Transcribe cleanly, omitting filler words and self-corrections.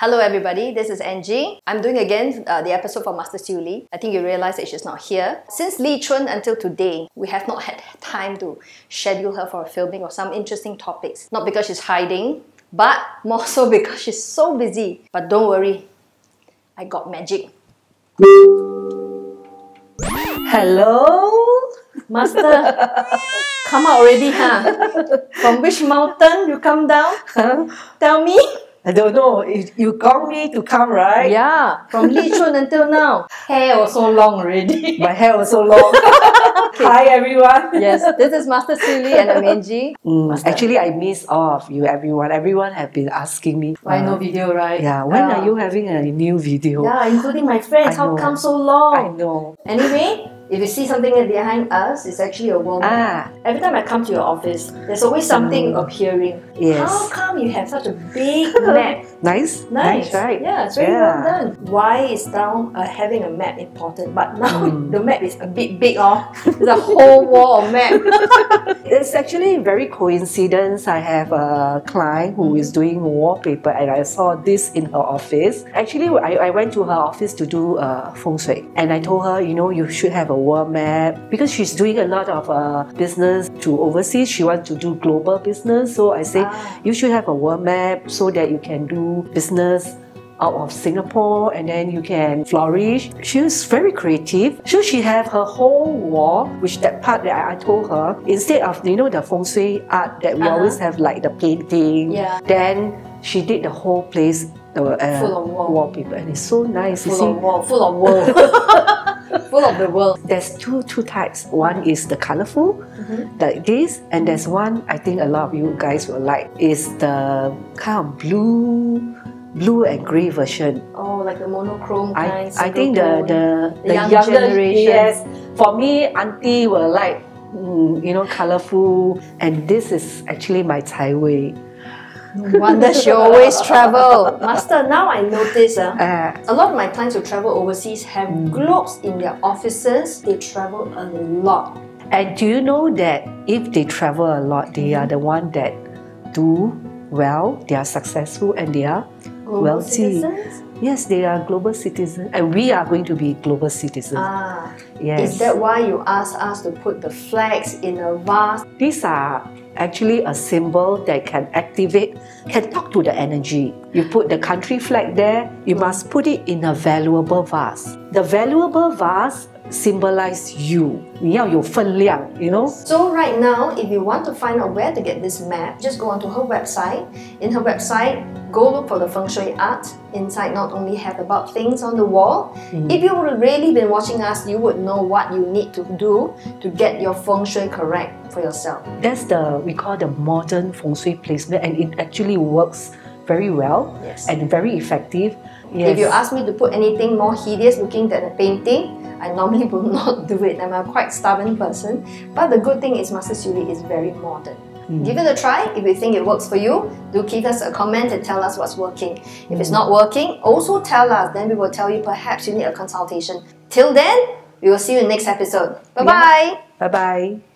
Hello everybody, this is Angie. I'm doing again the episode for Master Siew Li. I think you realize that she's not here. Since Lichun until today, we have not had time to schedule her for a filming of some interesting topics. Not because she's hiding, but more so because she's so busy. But don't worry, I got magic. Hello? Master, come out already, huh? From which mountain you come down? Huh? Tell me. I don't know. You called me to come, right? Yeah. From Lichun until now. Hair was so long already. My hair was so long. Okay. Hi, everyone. Yes, this is Master Siew Li and I'm Angie. Actually, I miss all of you, everyone. Everyone have been asking me. Why no video, right? Yeah. When are you having a new video? Yeah, including my friends. How come so long? I know. Anyway, if you see something behind us, it's actually a woman. Every time I come to your office, there's always something appearing. Yes. How come you have such a big map? Nice, right? Yeah, it's very well done. Why is now having a map important? But now the map is a bit big, It's a whole wall of map. It's actually very coincidence. I have a client who is doing wallpaper and I saw this in her office. Actually, I went to her office to do feng shui and I told her, you know, you should have a world map because she's doing a lot of business to overseas. She wants to do global business, so I say you should have a world map so that you can do business out of Singapore and then you can flourish. She was very creative. So she had her whole wall, which that part that I told her, instead of, you know, the feng shui art that we always have like the painting, then she did the whole place full of wallpaper and it's so nice. Full of the world. There's two types. One is the colorful, like this, and there's one I think a lot of you guys will like is the kind of blue and grey version. Oh, like the monochrome kind. I think the younger generation. Yes, for me, auntie will like you know, colorful, and this is actually my Cai Wei. No wonder she always travel. Master, now I notice a lot of my clients who travel overseas have globes in their offices. They travel a lot. And do you know that if they travel a lot, they are the one that do well, they are successful and they are wealthy. Citizens? Yes, they are global citizens and we are going to be global citizens. Yes. Is that why you asked us to put the flags in a vase? These are actually a symbol that can activate, can talk to the energy. You put the country flag there, you must put it in a valuable vase. The valuable vase symbolize you. You know? So right now, if you want to find out where to get this map, just go onto her website. In her website, go look for the feng shui art. Inside not only have about things on the wall. If you would have really been watching us, you would know what you need to do to get your feng shui correct for yourself. That's we call the modern feng shui placement and it actually works very well and very effective. Yes. If you ask me to put anything more hideous looking than a painting, I normally will not do it. I'm a quite stubborn person. But the good thing is Master Siew Li is very modern. Give it a try. If you think it works for you, do give us a comment and tell us what's working. If it's not working, also tell us. Then we will tell you perhaps you need a consultation. Till then, we will see you in the next episode. Bye-bye. Bye-bye.